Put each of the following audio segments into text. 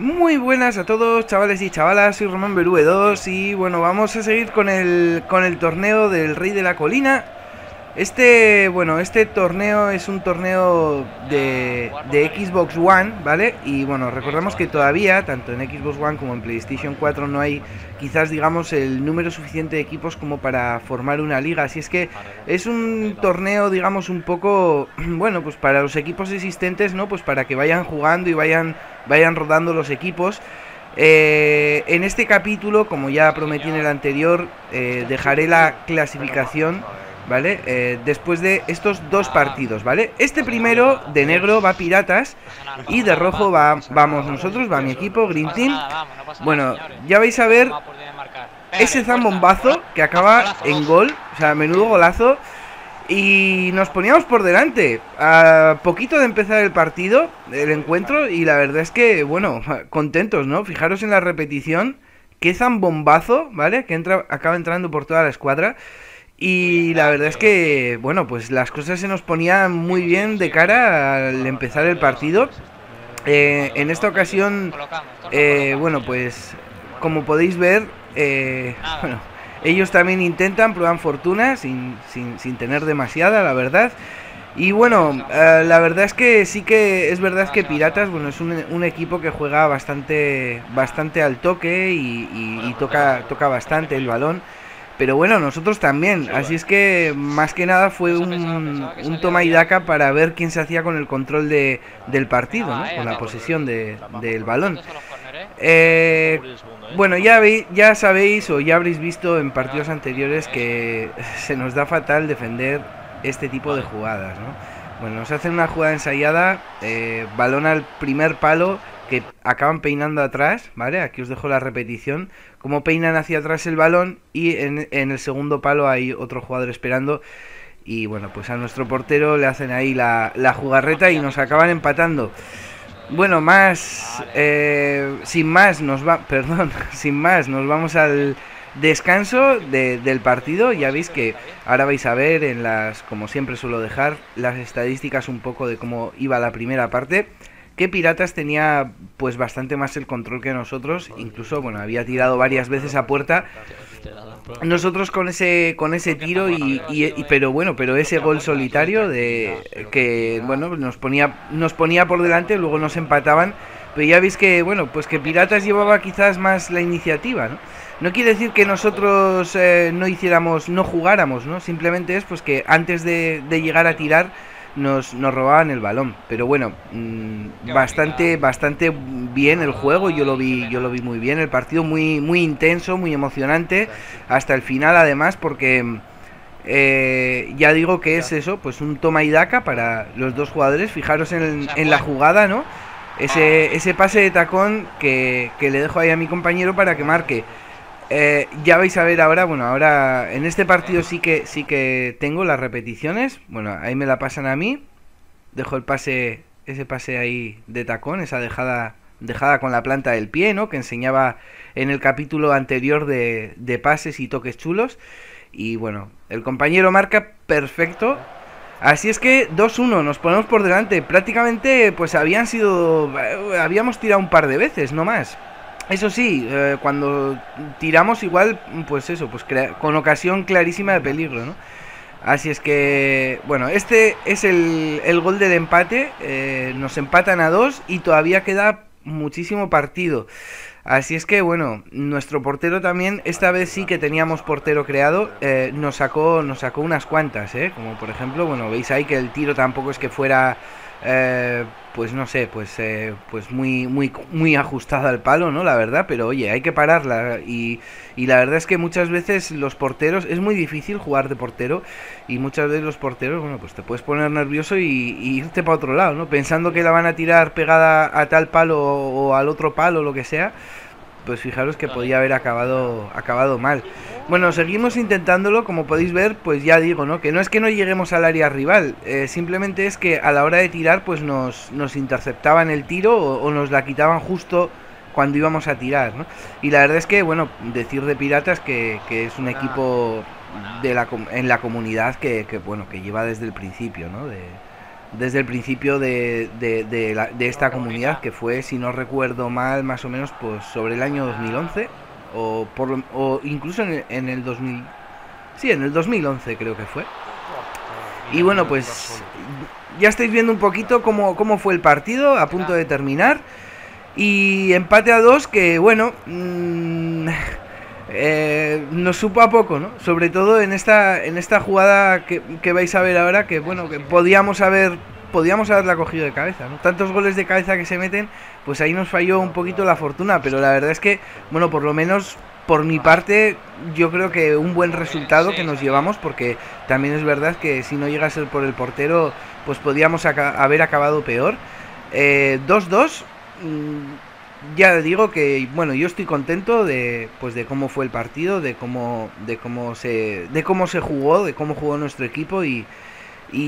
Muy buenas a todos, chavales y chavalas, soy Remember V2 y bueno, vamos a seguir con el torneo del Rey de la Colina. Este torneo es un torneo de Xbox One, ¿vale? Y bueno, recordamos que todavía, tanto en Xbox One como en PlayStation 4, no hay quizás, digamos, el número suficiente de equipos como para formar una liga. Así es que es un torneo, digamos, un poco, bueno, pues para los equipos existentes, ¿no? Pues para que vayan jugando y vayan rodando los equipos. En este capítulo, como ya prometí en el anterior, dejaré la clasificación, ¿vale? Después de estos dos partidos, ¿vale? Este primero, de negro va Piratas y de rojo vamos nosotros, va mi equipo, Green Team. Bueno, ya vais a ver ese zambombazo que acaba en gol, o sea, menudo golazo. Y nos poníamos por delante a poquito de empezar el partido, el encuentro, y la verdad es que, bueno, contentos, ¿no? Fijaros en la repetición, qué zambombazo, ¿vale? Que acaba entrando por toda la escuadra. Y la verdad es que, bueno, pues las cosas se nos ponían muy bien de cara al empezar el partido. En esta ocasión, bueno, pues como podéis ver, bueno, ellos también intentan, prueban fortuna sin tener demasiada, la verdad. Y bueno, la verdad es que sí que es verdad que Piratas, bueno, es un equipo que juega bastante al toque y toca bastante el balón. Pero bueno, nosotros también, así es que más que nada fue un toma y daca para ver quién se hacía con el control del partido, ¿no? Con la posesión del balón. Bueno, ya sabéis o ya habréis visto en partidos anteriores que se nos da fatal defender este tipo de jugadas, ¿no? Bueno, nos hacen una jugada ensayada, balón al primer palo, que acaban peinando atrás, ¿vale? Aquí os dejo la repetición, como peinan hacia atrás el balón y en el segundo palo hay otro jugador esperando y bueno, pues a nuestro portero le hacen ahí la jugarreta y nos acaban empatando. Bueno, sin más nos vamos al descanso del partido. Ya veis que ahora vais a ver como siempre suelo dejar, las estadísticas un poco de cómo iba la primera parte, que Piratas tenía pues bastante más el control que nosotros, incluso bueno, había tirado varias veces a puerta. Nosotros con ese tiro pero ese gol solitario que bueno, nos ponía por delante, luego nos empataban, pero ya veis que bueno, pues que Piratas llevaba quizás más la iniciativa, ¿no? No quiere decir que nosotros no jugáramos, ¿no? Simplemente es pues que antes de llegar a tirar nos robaban el balón. Pero bueno, bastante bien el juego. Yo lo vi muy bien. El partido muy intenso, muy emocionante hasta el final, además, porque ya digo que es eso, pues un toma y daca para los dos jugadores. Fijaros en la jugada, ¿no? Ese pase de tacón que le dejo ahí a mi compañero para que marque. Ya vais a ver ahora, bueno, ahora en este partido sí que tengo las repeticiones. Bueno, ahí me la pasan a mí. Dejo ese pase ahí de tacón, esa dejada con la planta del pie, ¿no? Que enseñaba en el capítulo anterior de pases y toques chulos. Y bueno, el compañero marca perfecto. Así es que 2-1, nos ponemos por delante. Prácticamente pues habíamos tirado un par de veces, no más. Eso sí, cuando tiramos igual, pues eso, pues con ocasión clarísima de peligro, ¿no? Así es que, bueno, este es el gol del empate, nos empatan a 2 y todavía queda muchísimo partido. Así es que, bueno, nuestro portero también, esta vez sí que teníamos portero creado, nos sacó unas cuantas, ¿eh? Como por ejemplo, bueno, veis ahí que el tiro tampoco es que fuera... pues no sé, pues muy ajustada al palo, ¿no? La verdad, pero oye, hay que pararla y la verdad es que muchas veces los porteros, es muy difícil jugar de portero y muchas veces los porteros, bueno, pues te puedes poner nervioso y irte para otro lado, ¿no? Pensando que la van a tirar pegada a tal palo o al otro palo, lo que sea, pues fijaros que podía haber acabado mal. Bueno, seguimos intentándolo, como podéis ver, pues ya digo, ¿no? Que no es que no lleguemos al área rival, simplemente es que a la hora de tirar, pues nos interceptaban el tiro o nos la quitaban justo cuando íbamos a tirar, ¿no? Y la verdad es que, bueno, decir de Piratas que es un equipo en la comunidad que bueno, que lleva desde el principio, ¿no? desde el principio de esta comunidad, que fue, si no recuerdo mal, más o menos pues sobre el año 2011 o incluso en el 2000, sí, en el 2011 creo que fue. Y bueno, pues ya estáis viendo un poquito cómo fue el partido, a punto de terminar, y empate a 2 que bueno, nos supo a poco, ¿no? Sobre todo en esta jugada que vais a ver ahora, que bueno, que podíamos haberla cogido de cabeza, ¿no? Tantos goles de cabeza que se meten, pues ahí nos falló un poquito la fortuna, pero la verdad es que, bueno, por lo menos por mi parte, yo creo que un buen resultado que nos llevamos, porque también es verdad que si no llega a ser por el portero, pues podíamos haber acabado peor. 2-2, ya digo que, bueno, yo estoy contento de cómo fue el partido, de cómo jugó nuestro equipo, y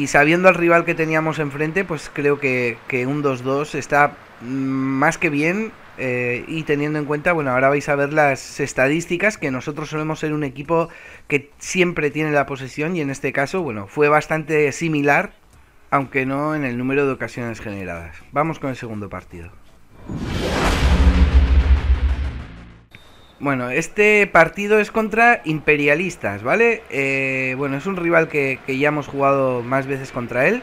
sabiendo al rival que teníamos enfrente, pues creo que un 2-2 está más que bien. Y teniendo en cuenta, bueno, ahora vais a ver las estadísticas, que nosotros solemos ser un equipo que siempre tiene la posesión, y en este caso, bueno, fue bastante similar, aunque no en el número de ocasiones generadas. Vamos con el segundo partido. Bueno, este partido es contra Imperialistas, ¿vale? Bueno, es un rival que ya hemos jugado más veces contra él.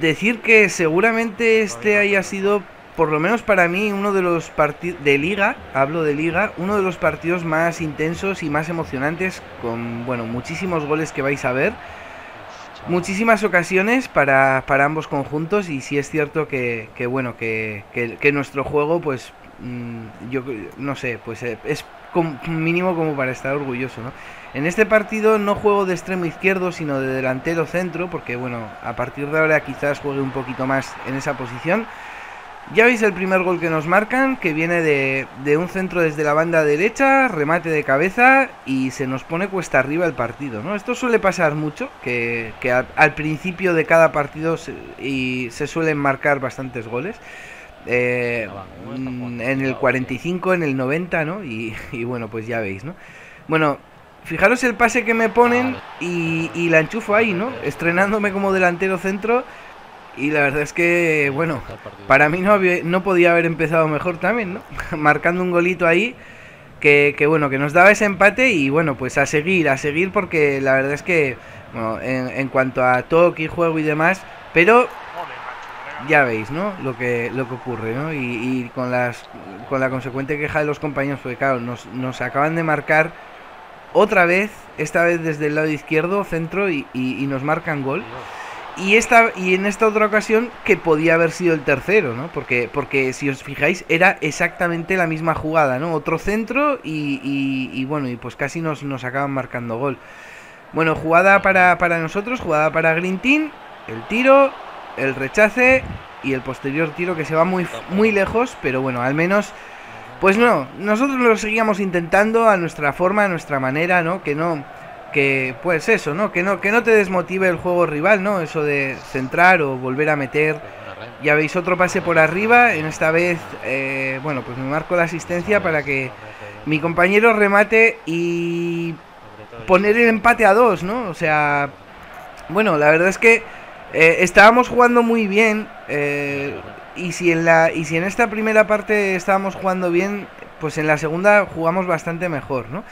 Decir que seguramente este haya sido, por lo menos para mí, uno de los partidos de liga, hablo de liga, uno de los partidos más intensos y más emocionantes, con, bueno, muchísimos goles que vais a ver, muchísimas ocasiones para ambos conjuntos, y sí es cierto que bueno, que nuestro juego, pues, yo no sé, pues es como, mínimo como para estar orgulloso, ¿no? En este partido no juego de extremo izquierdo, sino de delantero centro, porque, bueno, a partir de ahora quizás juegue un poquito más en esa posición. Ya veis el primer gol que nos marcan, que viene de un centro desde la banda derecha, remate de cabeza, y se nos pone cuesta arriba el partido, ¿no? Esto suele pasar mucho, que al principio de cada partido se suelen marcar bastantes goles, en el 45, en el 90, ¿no? Y bueno, pues ya veis, ¿no? Bueno, fijaros el pase que me ponen y la enchufo ahí, ¿no? Estrenándome como delantero centro. Y la verdad es que, bueno, para mí no podía haber empezado mejor también, ¿no? Marcando un golito ahí que bueno, que nos daba ese empate, y bueno, pues a seguir, porque la verdad es que, bueno, en cuanto a toque y juego y demás, pero ya veis, ¿no? Lo que ocurre, ¿no? Y con la consecuente queja de los compañeros, porque claro, nos acaban de marcar otra vez, esta vez desde el lado izquierdo, centro, y nos marcan gol. Y en esta otra ocasión, que podía haber sido el tercero, ¿no? Porque si os fijáis, era exactamente la misma jugada, ¿no? Otro centro y bueno, y pues casi nos acaban marcando gol. Bueno, jugada para nosotros, jugada para Green Team, el tiro, el rechace y el posterior tiro que se va muy, muy lejos, pero bueno, al menos, pues no, nosotros lo seguíamos intentando a nuestra forma, a nuestra manera, ¿no? Que pues eso, ¿no? Que no te desmotive el juego rival, ¿no? Eso de centrar o volver a meter. Ya veis otro pase por arriba, en esta vez, bueno, pues me marco la asistencia para que mi compañero remate y poner el empate a 2, ¿no? O sea, bueno, la verdad es que estábamos jugando muy bien, y si en esta primera parte estábamos jugando bien, pues en la segunda jugamos bastante mejor, ¿no?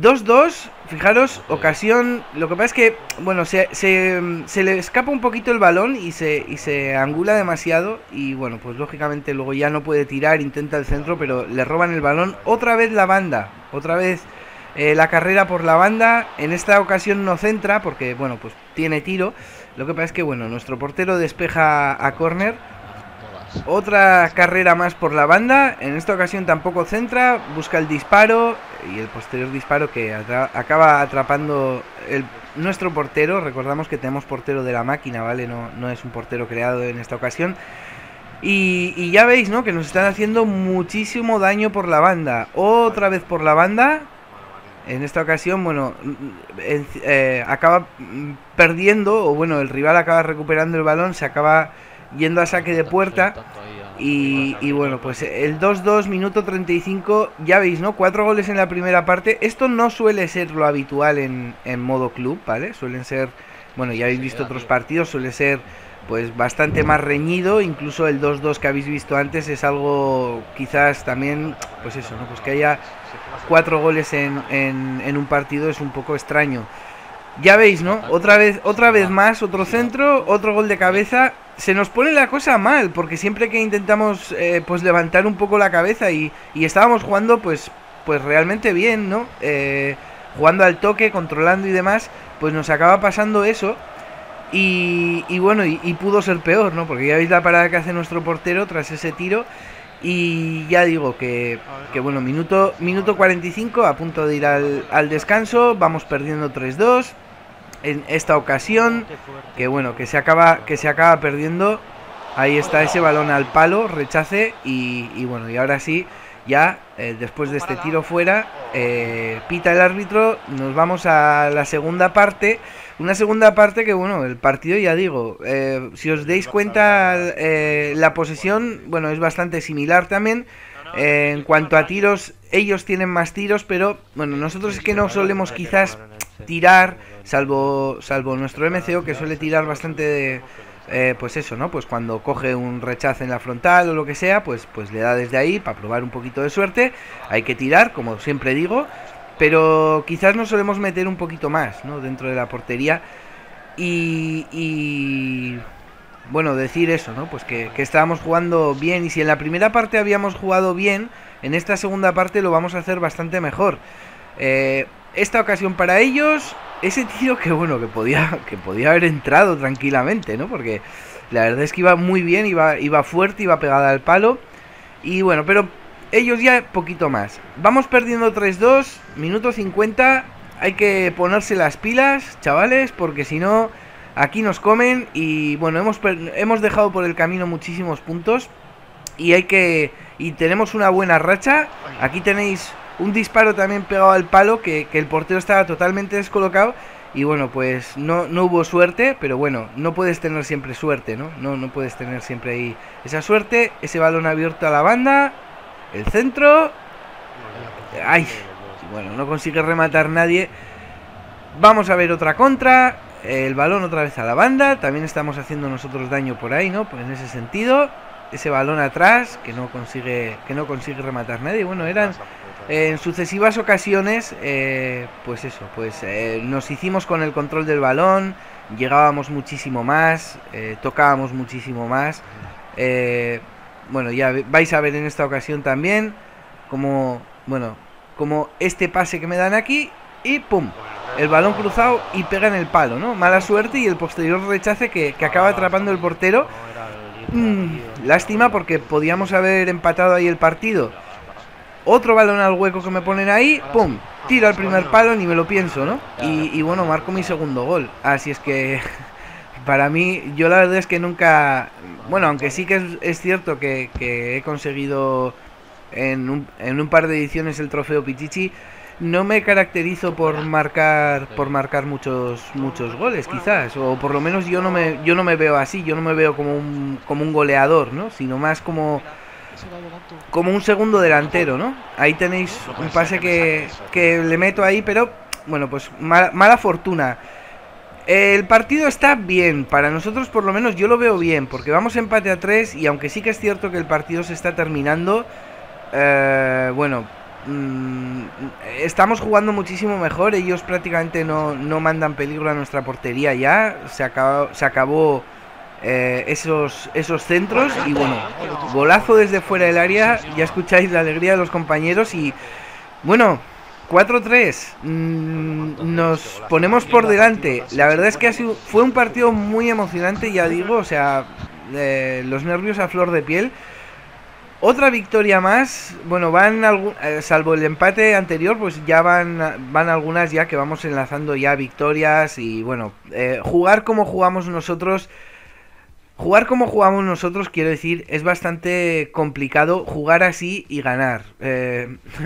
2-2, fijaros, ocasión. Lo que pasa es que, bueno, se le escapa un poquito el balón y se angula demasiado. Y bueno, pues lógicamente luego ya no puede tirar, intenta el centro, pero le roban el balón. Otra vez la banda, otra vez la carrera por la banda. En esta ocasión no centra porque, bueno, pues tiene tiro. Lo que pasa es que, bueno, nuestro portero despeja a córner. Otra carrera más por la banda, en esta ocasión tampoco centra, busca el disparo y el posterior disparo que acaba atrapando nuestro portero. Recordamos que tenemos portero de la máquina, ¿vale? No es un portero creado en esta ocasión. Y ya veis, ¿no? Que nos están haciendo muchísimo daño por la banda. Otra vez por la banda, en esta ocasión, bueno, acaba perdiendo, o bueno, el rival acaba recuperando el balón, se acaba yendo a saque de puerta. Y bueno, pues el 2-2, minuto 35, ya veis, ¿no? 4 goles en la primera parte. Esto no suele ser lo habitual en modo club, ¿vale? Suelen ser Bueno, ya habéis visto otros partidos, suele ser pues bastante más reñido. Incluso el 2-2 que habéis visto antes es algo quizás también, pues eso, ¿no? Pues que haya 4 goles en un partido es un poco extraño. Ya veis, ¿no? Otra vez más, otro centro, otro gol de cabeza. Se nos pone la cosa mal, porque siempre que intentamos pues levantar un poco la cabeza y estábamos jugando pues realmente bien, ¿no? Jugando al toque, controlando y demás, pues nos acaba pasando eso. Y bueno, y pudo ser peor, ¿no? Porque ya veis la parada que hace nuestro portero tras ese tiro. Y ya digo que bueno, minuto 45, a punto de ir al descanso, vamos perdiendo 3-2 en esta ocasión, que bueno, que se acaba perdiendo. Ahí está ese balón al palo, rechace, y bueno, y ahora sí, ya después de este tiro fuera, pita el árbitro, nos vamos a la segunda parte. Una segunda parte que, bueno, el partido, ya digo, si os dais cuenta, la posesión, bueno, es bastante similar también. En cuanto a tiros, ellos tienen más tiros, pero, bueno, nosotros es que no solemos quizás tirar, salvo nuestro MCO, que suele tirar bastante de... pues eso, ¿no? Pues cuando coge un rechazo en la frontal o lo que sea, pues le da desde ahí para probar un poquito de suerte. Hay que tirar, como siempre digo, pero quizás nos solemos meter un poquito más, ¿no? Dentro de la portería. Y bueno, decir eso, ¿no? Pues que estábamos jugando bien. Y si en la primera parte habíamos jugado bien, en esta segunda parte lo vamos a hacer bastante mejor. Esta ocasión para ellos, ese tiro que bueno, que podía haber entrado tranquilamente, ¿no? Porque la verdad es que iba muy bien, iba fuerte, iba pegada al palo. Y bueno, pero ellos ya poquito más. Vamos perdiendo 3-2, minuto 50. Hay que ponerse las pilas, chavales, porque si no, aquí nos comen. Y bueno, hemos dejado por el camino muchísimos puntos. Y tenemos una buena racha. Aquí tenéis un disparo también pegado al palo, que el portero estaba totalmente descolocado. Y bueno, pues no hubo suerte, pero bueno, no puedes tener siempre suerte, ¿no? No puedes tener siempre ahí esa suerte. Ese balón abierto a la banda, el centro. Ay, bueno, no consigue rematar nadie. Vamos a ver otra contra. El balón otra vez a la banda. También estamos haciendo nosotros daño por ahí, ¿no? Pues en ese sentido. Ese balón atrás que no consigue rematar nadie. Bueno, eran en sucesivas ocasiones, pues eso, pues nos hicimos con el control del balón, llegábamos muchísimo más, tocábamos muchísimo más. Bueno, ya vais a ver en esta ocasión también como este pase que me dan aquí y ¡pum! El balón cruzado y pega en el palo, ¿no? Mala suerte y el posterior rechace que acaba atrapando el portero. Lástima porque podíamos haber empatado ahí el partido. Otro balón al hueco que me ponen ahí, ¡pum! Tiro al primer palo, ni me lo pienso, ¿no? Y bueno, marco mi segundo gol. Así es que... Para mí, yo la verdad es que nunca... Bueno, aunque sí que es cierto que he conseguido en un par de ediciones el trofeo Pichichi, no me caracterizo por marcar muchos goles, quizás. O por lo menos yo no me veo así, yo no me veo como un goleador, ¿no? Sino más como un segundo delantero, ¿no? Ahí tenéis un pase que le meto ahí, pero bueno, pues mala fortuna. El partido está bien, para nosotros por lo menos yo lo veo bien, porque vamos empate a 3 y aunque sí que es cierto que el partido se está terminando, bueno, estamos jugando muchísimo mejor, ellos prácticamente no mandan peligro a nuestra portería ya, se acabó esos centros y bueno, golazo desde fuera del área, ya escucháis la alegría de los compañeros y bueno... 4-3, nos ponemos por delante. La verdad es que fue un partido muy emocionante, ya digo, o sea, los nervios a flor de piel. Otra victoria más, bueno, salvo el empate anterior, pues ya van algunas ya que vamos enlazando ya victorias y bueno, jugar como jugamos nosotros, quiero decir, es bastante complicado jugar así y ganar.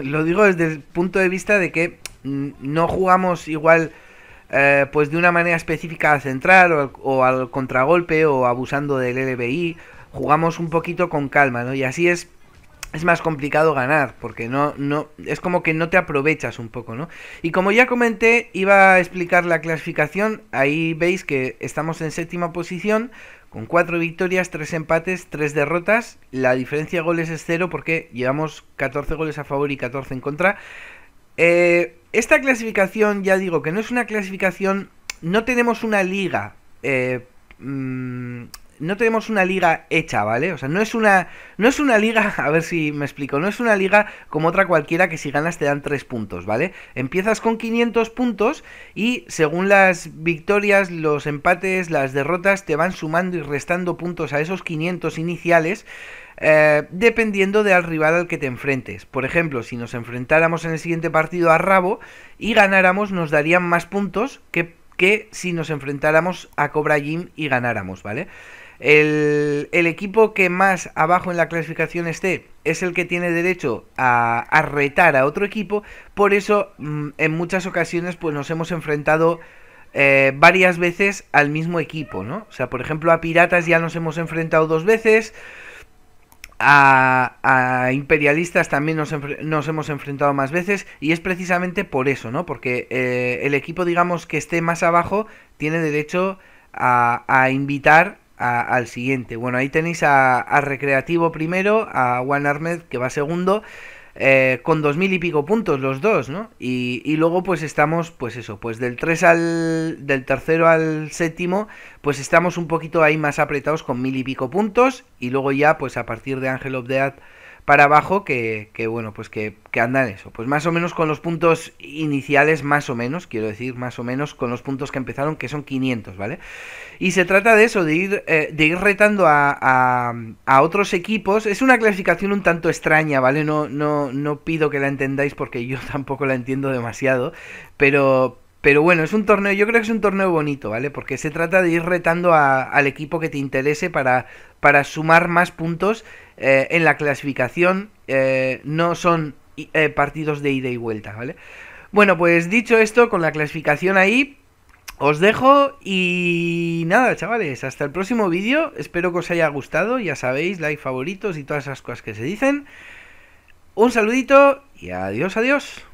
Lo digo desde el punto de vista de que no jugamos igual pues de una manera específica al central o al contragolpe o abusando del LBI. Jugamos un poquito con calma, ¿no? Y así es es más complicado ganar, porque no es como que no te aprovechas un poco, ¿no? Y como ya comenté, iba a explicar la clasificación. Ahí veis que estamos en séptima posición, con 4 victorias, 3 empates, 3 derrotas. La diferencia de goles es 0 porque llevamos 14 goles a favor y 14 en contra. Esta clasificación, ya digo que no es una clasificación, no tenemos una liga, no tenemos una liga hecha, ¿vale? O sea, no es una liga, a ver si me explico, no es una liga como otra cualquiera que si ganas te dan 3 puntos, ¿vale? Empiezas con 500 puntos y según las victorias, los empates, las derrotas, te van sumando y restando puntos a esos 500 iniciales, dependiendo del rival al que te enfrentes. Por ejemplo, si nos enfrentáramos en el siguiente partido a Rabo y ganáramos, nos darían más puntos que si nos enfrentáramos a Cobra Jim y ganáramos, ¿vale? El equipo que más abajo en la clasificación esté es el que tiene derecho a retar a otro equipo. Por eso en muchas ocasiones pues nos hemos enfrentado varias veces al mismo equipo, ¿no? O sea, por ejemplo, a Piratas ya nos hemos enfrentado 2 veces, a Imperialistas también nos hemos enfrentado más veces, y es precisamente por eso, ¿no? Porque el equipo, digamos, que esté más abajo tiene derecho a invitar al siguiente. Bueno, ahí tenéis a Recreativo primero, a One Armed que va segundo, con 2000 y pico puntos los dos, ¿no? Y luego pues estamos, pues eso, pues del tercero al séptimo, pues estamos un poquito ahí más apretados con 1000 y pico puntos, y luego ya pues a partir de Angel of Death para abajo, que bueno, pues que andan eso, pues más o menos con los puntos iniciales, más o menos, quiero decir, más o menos con los puntos que empezaron, que son 500, ¿vale? Y se trata de eso, de ir retando a otros equipos. Es una clasificación un tanto extraña, ¿vale? No pido que la entendáis porque yo tampoco la entiendo demasiado, pero bueno, es un torneo, yo creo que es un torneo bonito, ¿vale? Porque se trata de ir retando al equipo que te interese para sumar más puntos en la clasificación. No son partidos de ida y vuelta, ¿vale? Bueno, pues dicho esto, con la clasificación ahí, os dejo y nada, chavales, hasta el próximo vídeo. Espero que os haya gustado, ya sabéis, like, favoritos y todas esas cosas que se dicen. Un saludito y adiós, adiós.